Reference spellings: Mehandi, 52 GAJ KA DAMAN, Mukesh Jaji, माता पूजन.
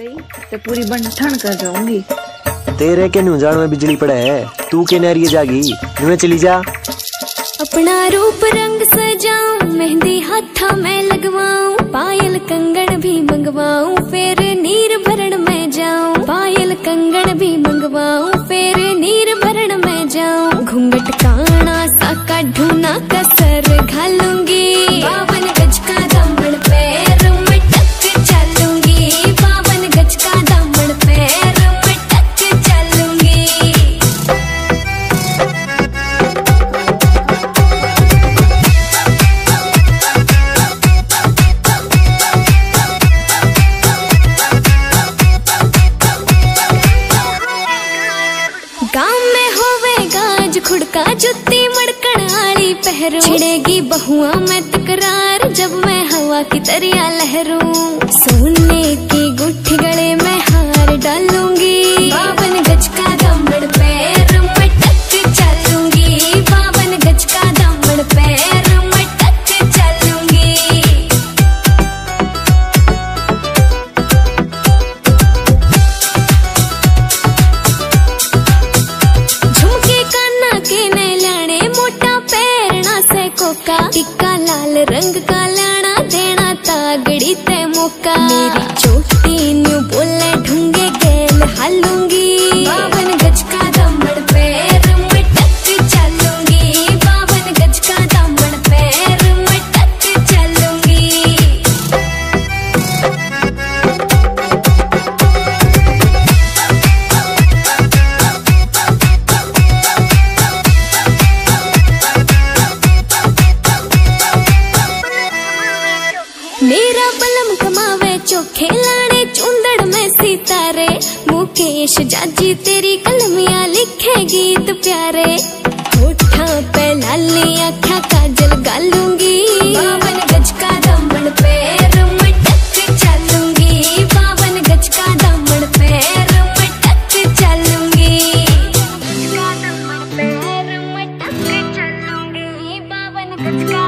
गई तो पूरी बंठन कर जाऊंगी। तेरे के नुजान में बिजली पड़े है, तू के नरिये जागी नुए चली जा। अपना रूप रंग सजाऊं, मेहंदी हाथा में लगवाऊं, पायल कंगन भी मंगवाऊं, फिर नीर भरण में जाऊं। पायल कंगन भी मंगवाऊं, फिर नीर भरण में जाऊं। घूंघट काना सा काढूं ना कसर घालूंगी, बावन गज का दामन पैरों में टक चलूंगी। बावन गज का दामन पैरों में टक चलूंगी। गांव में होवे गाज खुड़का जुत्ती मड़कणारी पहरू, छिड़ेगी बहुआ में तकरार जब मैं हवा की तरिया लहरूं। सोने की गुठी गले में हार डालूंगी, बावन गज का दामन पैरों में टक चलूंगी। बावन गज का दामन पैरों में टक चलूंगी। झुमके काना के नैलाने, मोटा पैरना से कोका, टिक्का लाल रंग का लाना, देना तागड़ी ते मौका। मेरी चोटी न्यू बोले ढूंगे गेल हालूंगी, बावन गज का दामन पैरों में टक चलूंगी। बावन गज का दामन पैरों में टक चलूंगी। मेरा बलम कमावे चोखे लाने, चूंदड़ में सितारे, मुकेश जाजी तेरी कलमिया लिखे गीत प्यारे। होठा पे लाली आँखा काजल गालूंगी, बावन गज का दामन पैरों में टक चलूंगी। बावन गज का दामन पैरों में टक चलूंगी। बावन गज का